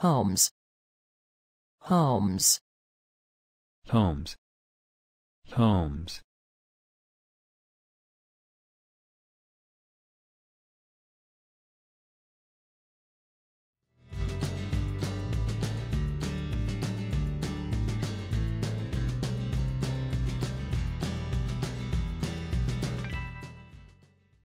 homes, homes, homes, homes.